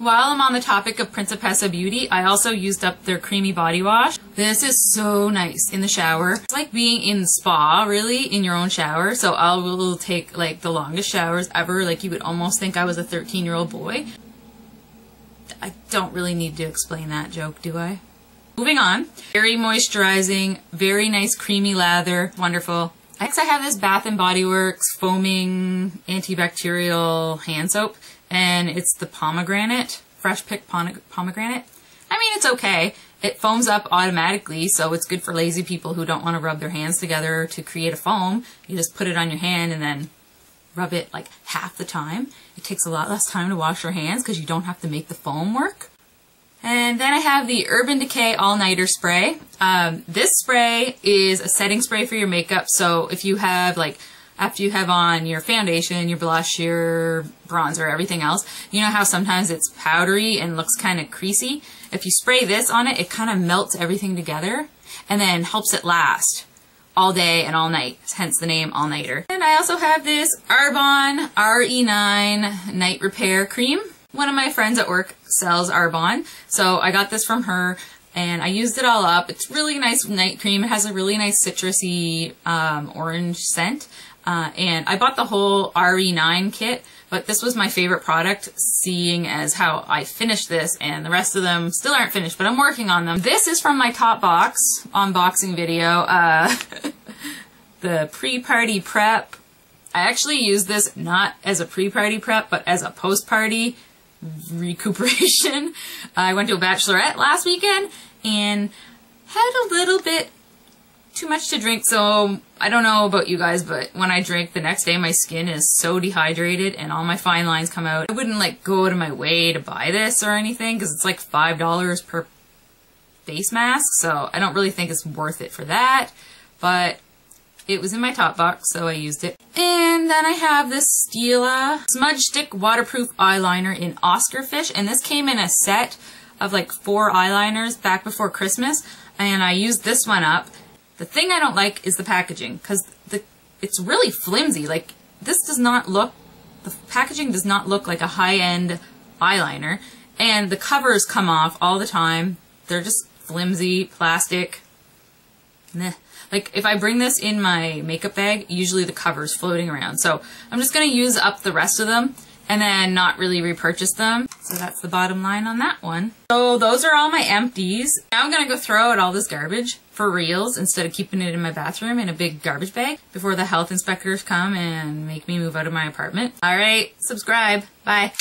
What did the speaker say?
While I'm on the topic of Principessa Beauty, I also used up their creamy body wash. This is so nice in the shower. It's like being in the spa, really, in your own shower. So I will take like the longest showers ever. Like you would almost think I was a 13-year-old boy. I don't really need to explain that joke, do I? Moving on. Very moisturizing, very nice creamy lather. Wonderful. Next I have this Bath and Body Works foaming antibacterial hand soap. And it's the pomegranate, fresh pick pomegranate. I mean, it's okay. It foams up automatically, so it's good for lazy people who don't want to rub their hands together to create a foam. You just put it on your hand and then rub it like half the time. It takes a lot less time to wash your hands because you don't have to make the foam work. And then I have the Urban Decay All-Nighter Spray. This spray is a setting spray for your makeup, so if you have like after you have on your foundation, your blush, your bronzer, everything else, you know how sometimes it's powdery and looks kind of creasy? If you spray this on it, it kind of melts everything together and then helps it last all day and all night, hence the name All-Nighter. And I also have this Arbonne RE9 Night Repair Cream. One of my friends at work sells Arbonne, so I got this from her. And I used it all up. It's really nice night cream. It has a really nice citrusy orange scent. And I bought the whole RE9 kit, but this was my favorite product, seeing as how I finished this and the rest of them still aren't finished, but I'm working on them. This is from my top box unboxing video, the pre-party prep. I actually used this not as a pre-party prep, but as a post-party recuperation. I went to a bachelorette last weekend and had a little bit too much to drink, so I don't know about you guys, but when I drink the next day my skin is so dehydrated and all my fine lines come out. I wouldn't like go out of my way to buy this or anything because it's like $5 per face mask, so I don't really think it's worth it for that, but it was in my top box, so I used it. And then I have this Stila Smudge Stick Waterproof Eyeliner in Oscar Fish, and this came in a set of like 4 eyeliners back before Christmas, and I used this one up. The thing I don't like is the packaging, because it's really flimsy. Like, this does not look, the packaging does not look like a high-end eyeliner, and the covers come off all the time. They're just flimsy, plastic, meh. Like, if I bring this in my makeup bag, usually the cover's floating around. So I'm just going to use up the rest of them and then not really repurchase them. So that's the bottom line on that one. So those are all my empties. Now I'm going to go throw out all this garbage for reals instead of keeping it in my bathroom in a big garbage bag before the health inspectors come and make me move out of my apartment. All right, subscribe. Bye.